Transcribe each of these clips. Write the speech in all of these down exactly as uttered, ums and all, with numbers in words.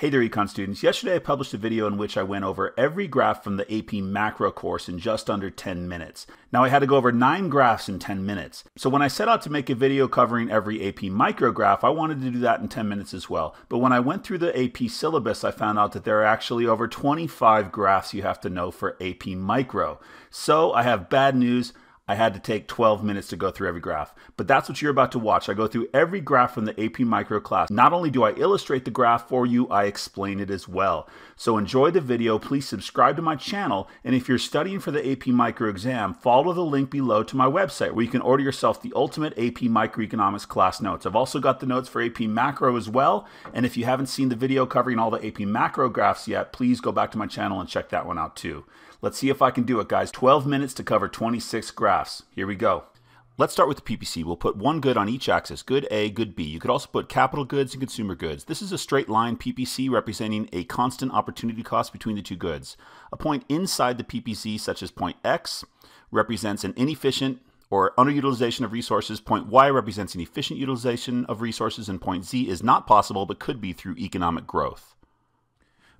Hey there, Econ students. Yesterday I published a video in which I went over every graph from the A P Macro course in just under ten minutes. Now I had to go over nine graphs in ten minutes. So when I set out to make a video covering every A P Micro graph, I wanted to do that in ten minutes as well. But when I went through the A P syllabus, I found out that there are actually over twenty-five graphs you have to know for A P Micro. So I have bad news. I had to take twelve minutes to go through every graph. But that's what you're about to watch. I go through every graph from the A P Micro class. Not only do I illustrate the graph for you, I explain it as well. So enjoy the video. Please subscribe to my channel. And if you're studying for the A P Micro exam, follow the link below to my website where you can order yourself the ultimate A P Microeconomics class notes. I've also got the notes for A P Macro as well. And if you haven't seen the video covering all the A P Macro graphs yet, please go back to my channel and check that one out too. Let's see if I can do it, guys. twelve minutes to cover twenty-six graphs. Here we go. Let's start with the P P C. We'll put one good on each axis, good A, good B. You could also put capital goods and consumer goods. This is a straight line P P C representing a constant opportunity cost between the two goods. A point inside the P P C, such as point X, represents an inefficient or underutilization of resources. Point Y represents an efficient utilization of resources, and point Z is not possible but could be through economic growth.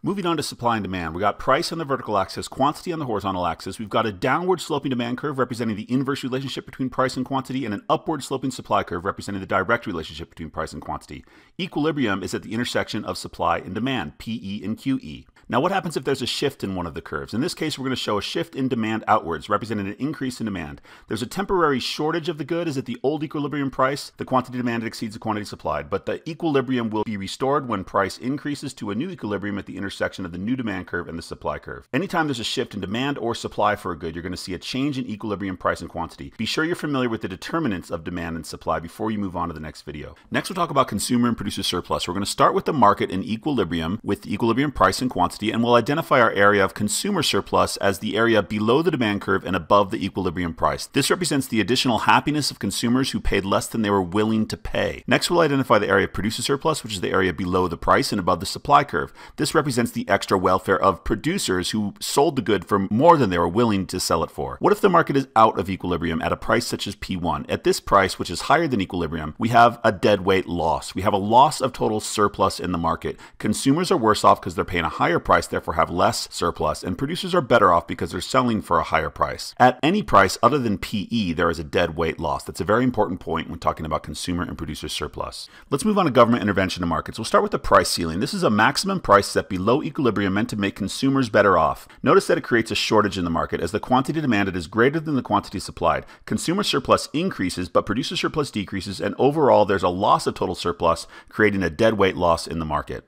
Moving on to supply and demand, we got price on the vertical axis, quantity on the horizontal axis. We've got a downward sloping demand curve representing the inverse relationship between price and quantity, and an upward sloping supply curve representing the direct relationship between price and quantity. Equilibrium is at the intersection of supply and demand, P E and Q E. Now what happens if there's a shift in one of the curves? In this case, we're going to show a shift in demand outwards, representing an increase in demand. There's a temporary shortage of the good is at the old equilibrium price. The quantity demanded exceeds the quantity supplied, but the equilibrium will be restored when price increases to a new equilibrium at the intersection intersection of the new demand curve and the supply curve. Anytime there's a shift in demand or supply for a good, you're going to see a change in equilibrium price and quantity. Be sure you're familiar with the determinants of demand and supply before you move on to the next video. Next, we'll talk about consumer and producer surplus. We're going to start with the market in equilibrium with equilibrium price and quantity, and we'll identify our area of consumer surplus as the area below the demand curve and above the equilibrium price. This represents the additional happiness of consumers who paid less than they were willing to pay. Next, we'll identify the area of producer surplus, which is the area below the price and above the supply curve. This represents represents the extra welfare of producers who sold the good for more than they were willing to sell it for. What if the market is out of equilibrium at a price such as P one? At this price, which is higher than equilibrium, we have a deadweight loss. We have a loss of total surplus in the market. Consumers are worse off because they're paying a higher price, therefore have less surplus, and producers are better off because they're selling for a higher price. At any price other than P E, there is a deadweight loss. That's a very important point when talking about consumer and producer surplus. Let's move on to government intervention in markets. We'll start with the price ceiling. This is a maximum price set below equilibrium meant to make consumers better off. Notice that it creates a shortage in the market as the quantity demanded is greater than the quantity supplied. Consumer surplus increases, but producer surplus decreases, and overall there's a loss of total surplus, creating a deadweight loss in the market.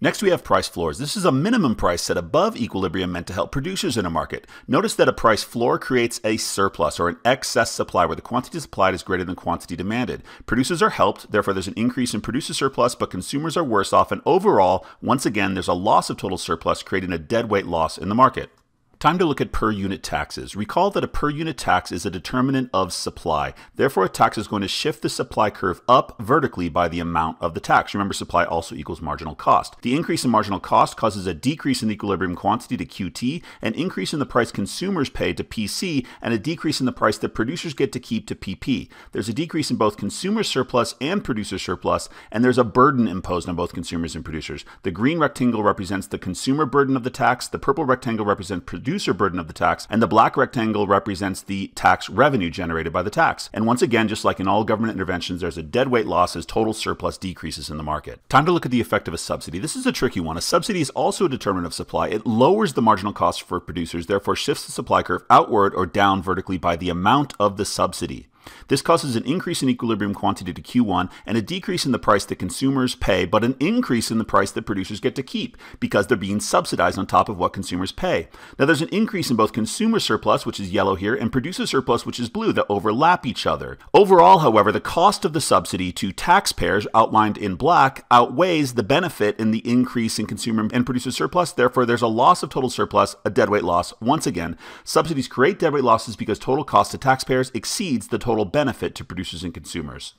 Next, we have price floors. This is a minimum price set above equilibrium meant to help producers in a market. Notice that a price floor creates a surplus or an excess supply where the quantity supplied is greater than quantity demanded. Producers are helped, therefore there's an increase in producer surplus, but consumers are worse off, and overall, once again, there's a loss of total surplus, creating a deadweight loss in the market. Time to look at per unit taxes. Recall that a per unit tax is a determinant of supply. Therefore, a tax is going to shift the supply curve up vertically by the amount of the tax. Remember, supply also equals marginal cost. The increase in marginal cost causes a decrease in equilibrium quantity to Q T, an increase in the price consumers pay to P C, and a decrease in the price that producers get to keep to P P. There's a decrease in both consumer surplus and producer surplus, and there's a burden imposed on both consumers and producers. The green rectangle represents the consumer burden of the tax, the purple rectangle represents producer Producer burden of the tax, and the black rectangle represents the tax revenue generated by the tax. And once again, just like in all government interventions, there's a deadweight loss as total surplus decreases in the market. Time to look at the effect of a subsidy. This is a tricky one. A subsidy is also a determinant of supply. It lowers the marginal cost for producers, therefore shifts the supply curve outward or down vertically by the amount of the subsidy. This causes an increase in equilibrium quantity to Q one and a decrease in the price that consumers pay, but an increase in the price that producers get to keep because they're being subsidized on top of what consumers pay. Now there's an increase in both consumer surplus, which is yellow here, and producer surplus, which is blue, that overlap each other. Overall, however, the cost of the subsidy to taxpayers, outlined in black, outweighs the benefit in the increase in consumer and producer surplus. Therefore, there's a loss of total surplus, a deadweight loss. Once again, subsidies create deadweight losses because total cost to taxpayers exceeds the total benefit to producers and consumers.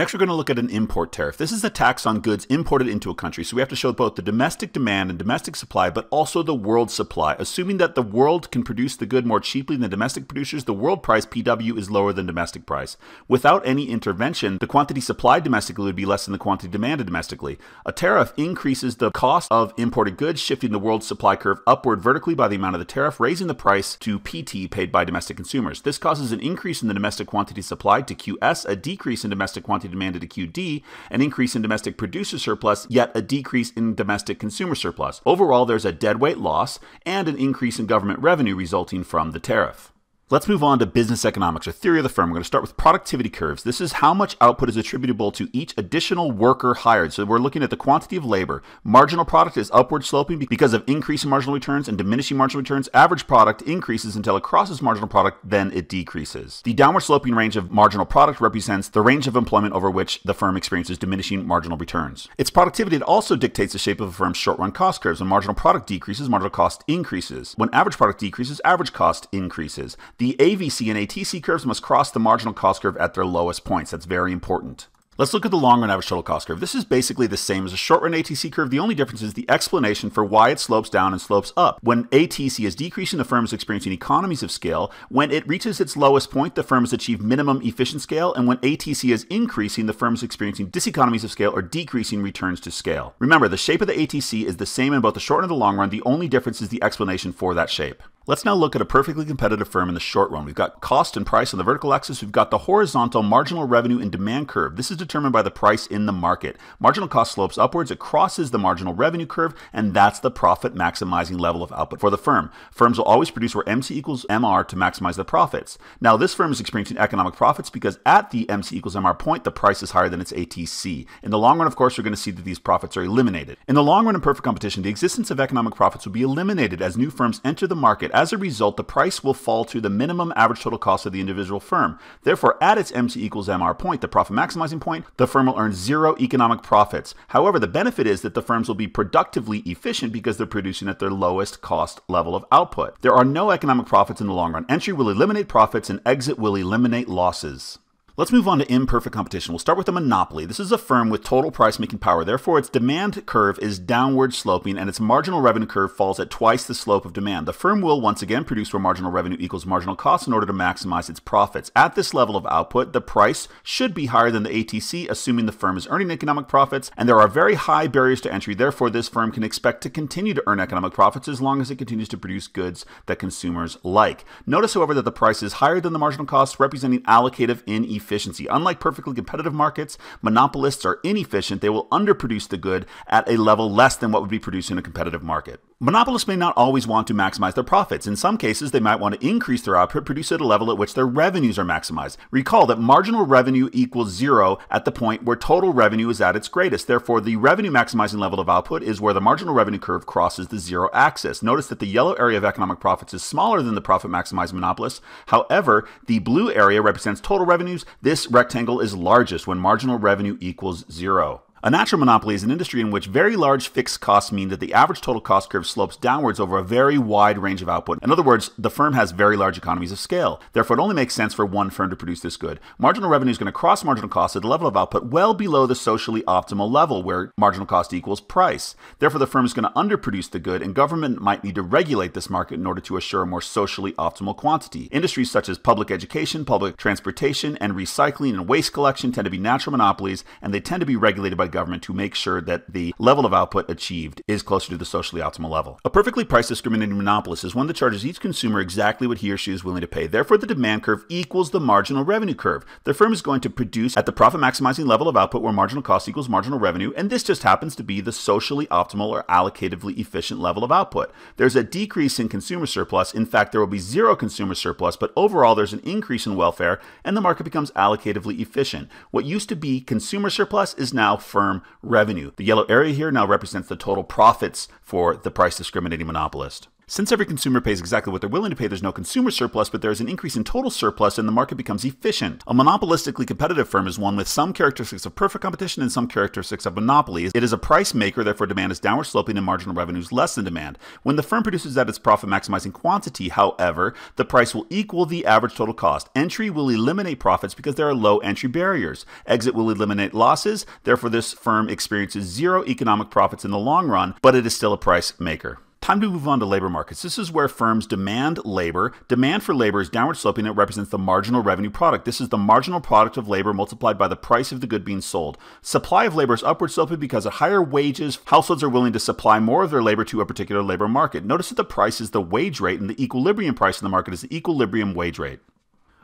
Next, we're going to look at an import tariff. This is a tax on goods imported into a country. So we have to show both the domestic demand and domestic supply, but also the world supply. Assuming that the world can produce the good more cheaply than the domestic producers, the world price, P W, is lower than domestic price. Without any intervention, the quantity supplied domestically would be less than the quantity demanded domestically. A tariff increases the cost of imported goods, shifting the world supply curve upward vertically by the amount of the tariff, raising the price to P T paid by domestic consumers. This causes an increase in the domestic quantity supplied to Q S, a decrease in domestic quantity demanded to Q D, an increase in domestic producer surplus, yet a decrease in domestic consumer surplus. Overall, there's a deadweight loss and an increase in government revenue resulting from the tariff. Let's move on to business economics, or theory of the firm. We're going to start with productivity curves. This is how much output is attributable to each additional worker hired. So we're looking at the quantity of labor. Marginal product is upward sloping because of increase in marginal returns and diminishing marginal returns. Average product increases until it crosses marginal product, then it decreases. The downward sloping range of marginal product represents the range of employment over which the firm experiences diminishing marginal returns. Its productivity it also dictates the shape of a firm's short-run cost curves. When marginal product decreases, marginal cost increases. When average product decreases, average cost increases. The A V C and A T C curves must cross the marginal cost curve at their lowest points. That's very important. Let's look at the long-run average total cost curve. This is basically the same as a short-run A T C curve. The only difference is the explanation for why it slopes down and slopes up. When A T C is decreasing, the firm is experiencing economies of scale. When it reaches its lowest point, the firm has achieved minimum efficient scale. And when A T C is increasing, the firm is experiencing diseconomies of scale or decreasing returns to scale. Remember, the shape of the A T C is the same in both the short and the long run. The only difference is the explanation for that shape. Let's now look at a perfectly competitive firm in the short run. We've got cost and price on the vertical axis. We've got the horizontal marginal revenue and demand curve. This is determined by the price in the market. Marginal cost slopes upwards. It crosses the marginal revenue curve, and that's the profit maximizing level of output for the firm. Firms will always produce where M C equals M R to maximize the profits. Now, this firm is experiencing economic profits because at the M C equals M R point, the price is higher than its A T C. In the long run, of course, you're going to see that these profits are eliminated. In the long run, in perfect competition, the existence of economic profits will be eliminated as new firms enter the market. As a result, the price will fall to the minimum average total cost of the individual firm. Therefore, at its M C equals M R point, the profit maximizing point, the firm will earn zero economic profits. However, the benefit is that the firms will be productively efficient because they're producing at their lowest cost level of output. There are no economic profits in the long run. Entry will eliminate profits and exit will eliminate losses. Let's move on to imperfect competition. We'll start with a monopoly. This is a firm with total price-making power. Therefore, its demand curve is downward sloping and its marginal revenue curve falls at twice the slope of demand. The firm will once again produce where marginal revenue equals marginal cost in order to maximize its profits. At this level of output, the price should be higher than the A T C, assuming the firm is earning economic profits, and there are very high barriers to entry. Therefore, this firm can expect to continue to earn economic profits as long as it continues to produce goods that consumers like. Notice, however, that the price is higher than the marginal cost, representing allocative inefficiency. Efficiency. Unlike perfectly competitive markets, monopolists are inefficient. They will underproduce the good at a level less than what would be produced in a competitive market. Monopolists may not always want to maximize their profits. In some cases, they might want to increase their output, produce at a level at which their revenues are maximized. Recall that marginal revenue equals zero at the point where total revenue is at its greatest. Therefore, the revenue maximizing level of output is where the marginal revenue curve crosses the zero axis. Notice that the yellow area of economic profits is smaller than the profit maximizing monopolist. However, the blue area represents total revenues. This rectangle is largest when marginal revenue equals zero. A natural monopoly is an industry in which very large fixed costs mean that the average total cost curve slopes downwards over a very wide range of output. In other words, the firm has very large economies of scale. Therefore, it only makes sense for one firm to produce this good. Marginal revenue is going to cross marginal cost at the level of output well below the socially optimal level where marginal cost equals price. Therefore, the firm is going to underproduce the good, and government might need to regulate this market in order to assure a more socially optimal quantity. Industries such as public education, public transportation, and recycling and waste collection tend to be natural monopolies, and they tend to be regulated by government to make sure that the level of output achieved is closer to the socially optimal level. A perfectly price-discriminating monopolist is one that charges each consumer exactly what he or she is willing to pay. Therefore, the demand curve equals the marginal revenue curve. The firm is going to produce at the profit-maximizing level of output where marginal cost equals marginal revenue, and this just happens to be the socially optimal or allocatively efficient level of output. There's a decrease in consumer surplus. In fact, there will be zero consumer surplus, but overall there's an increase in welfare, and the market becomes allocatively efficient. What used to be consumer surplus is now firm revenue. The yellow area here now represents the total profits for the price discriminating monopolist. Since every consumer pays exactly what they're willing to pay, there's no consumer surplus, but there is an increase in total surplus and the market becomes efficient. A monopolistically competitive firm is one with some characteristics of perfect competition and some characteristics of monopoly. It is a price maker, therefore demand is downward sloping and marginal revenue is less than demand. When the firm produces at its profit maximizing quantity, however, the price will equal the average total cost. Entry will eliminate profits because there are low entry barriers. Exit will eliminate losses, therefore this firm experiences zero economic profits in the long run, but it is still a price maker. Time to move on to labor markets. This is where firms demand labor. Demand for labor is downward sloping and it represents the marginal revenue product. This is the marginal product of labor multiplied by the price of the good being sold. Supply of labor is upward sloping because at higher wages, households are willing to supply more of their labor to a particular labor market. Notice that the price is the wage rate and the equilibrium price in the market is the equilibrium wage rate.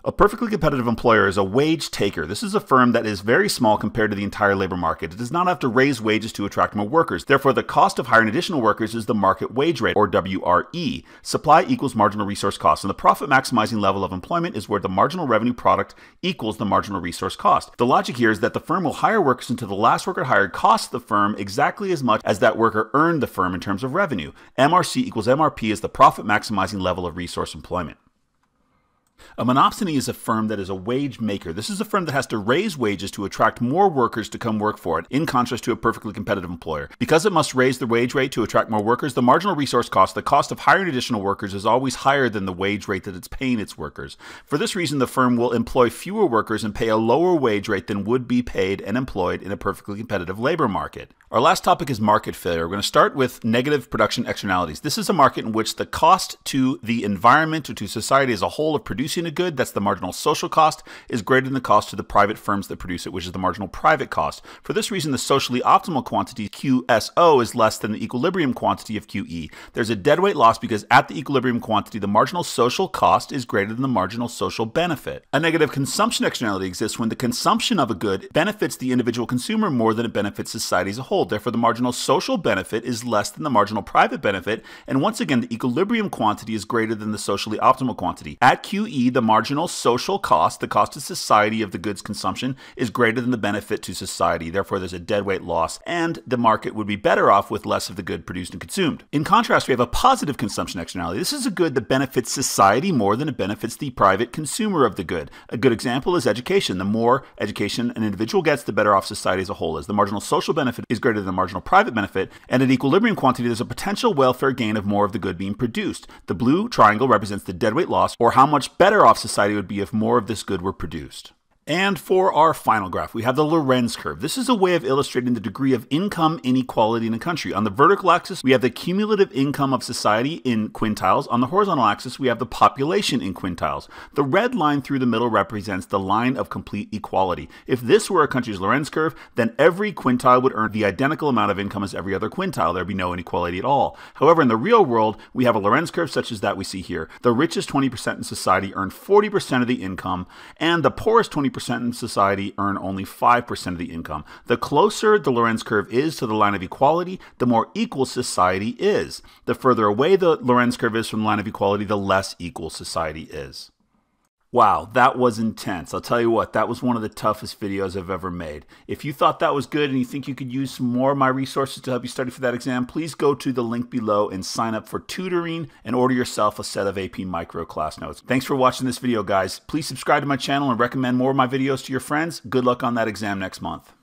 A perfectly competitive employer is a wage taker. This is a firm that is very small compared to the entire labor market. It does not have to raise wages to attract more workers. Therefore, the cost of hiring additional workers is the market wage rate, or W R E. Supply equals marginal resource cost, and the profit maximizing level of employment is where the marginal revenue product equals the marginal resource cost. The logic here is that the firm will hire workers until the last worker hired costs the firm exactly as much as that worker earned the firm in terms of revenue. M R C equals M R P is the profit maximizing level of resource employment. A monopsony is a firm that is a wage maker. This is a firm that has to raise wages to attract more workers to come work for it, in contrast to a perfectly competitive employer. Because it must raise the wage rate to attract more workers, the marginal resource cost, the cost of hiring additional workers, is always higher than the wage rate that it's paying its workers. For this reason, the firm will employ fewer workers and pay a lower wage rate than would be paid and employed in a perfectly competitive labor market. Our last topic is market failure. We're going to start with negative production externalities. This is a market in which the cost to the environment or to society as a whole of producing Producing a good, that's the marginal social cost, is greater than the cost to the private firms that produce it, which is the marginal private cost. For this reason, the socially optimal quantity Q S O is less than the equilibrium quantity of Q E. There's a deadweight loss because at the equilibrium quantity, the marginal social cost is greater than the marginal social benefit. A negative consumption externality exists when the consumption of a good benefits the individual consumer more than it benefits society as a whole. Therefore, the marginal social benefit is less than the marginal private benefit, and once again, the equilibrium quantity is greater than the socially optimal quantity. At Q E, the marginal social cost, the cost to society of the goods consumption, is greater than the benefit to society. Therefore, there's a deadweight loss, and the market would be better off with less of the good produced and consumed. In contrast, we have a positive consumption externality. This is a good that benefits society more than it benefits the private consumer of the good. A good example is education. The more education an individual gets, the better off society as a whole is. The marginal social benefit is greater than the marginal private benefit, and at equilibrium quantity, there's a potential welfare gain of more of the good being produced. The blue triangle represents the deadweight loss, or how much better Better off society would be if more of this good were produced. And for our final graph, we have the Lorenz curve. This is a way of illustrating the degree of income inequality in a country. On the vertical axis, we have the cumulative income of society in quintiles. On the horizontal axis, we have the population in quintiles. The red line through the middle represents the line of complete equality. If this were a country's Lorenz curve, then every quintile would earn the identical amount of income as every other quintile. There'd be no inequality at all. However, in the real world, we have a Lorenz curve such as that we see here. The richest twenty percent in society earn forty percent of the income, and the poorest twenty percent in society earn only five percent of the income. The closer the Lorenz curve is to the line of equality, the more equal society is. The further away the Lorenz curve is from the line of equality, the less equal society is. Wow, that was intense. I'll tell you what, that was one of the toughest videos I've ever made. If you thought that was good and you think you could use some more of my resources to help you study for that exam, please go to the link below and sign up for tutoring and order yourself a set of A P Micro class notes. Thanks for watching this video, guys. Please subscribe to my channel and recommend more of my videos to your friends. Good luck on that exam next month.